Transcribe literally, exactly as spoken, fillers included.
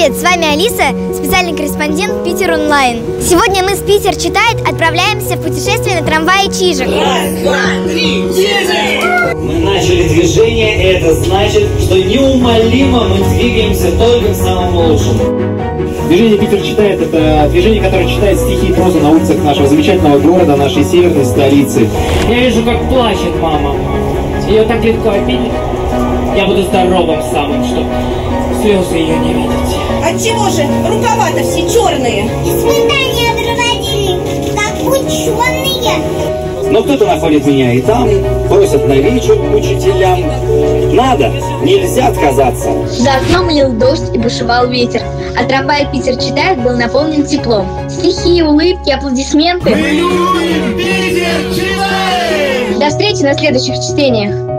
Привет, с вами Алиса, специальный корреспондент Питер Онлайн. Сегодня мы с Питер читает отправляемся в путешествие на трамвае Чижик. Раз, два, три, Чижик! Мы начали движение, и это значит, что неумолимо мы двигаемся только к самому лучшему. Движение «Питер читает» — это движение, которое читает стихи и прозу на улицах нашего замечательного города, нашей северной столицы. Я вижу, как плачет мама. Ее так легко обидеть. Я буду здоровым самым, чтобы слезы ее не видеть. Отчего же? Рукава-то все черные. И свидания проводили, как ученые. Но кто-то находит меня и там, бросят на речь учителям. Надо, нельзя отказаться. За окном лил дождь и бушевал ветер. А трамвай «Питер читает» был наполнен теплом. Стихи, улыбки, аплодисменты. Мы любим «Питер читает». До встречи на следующих чтениях.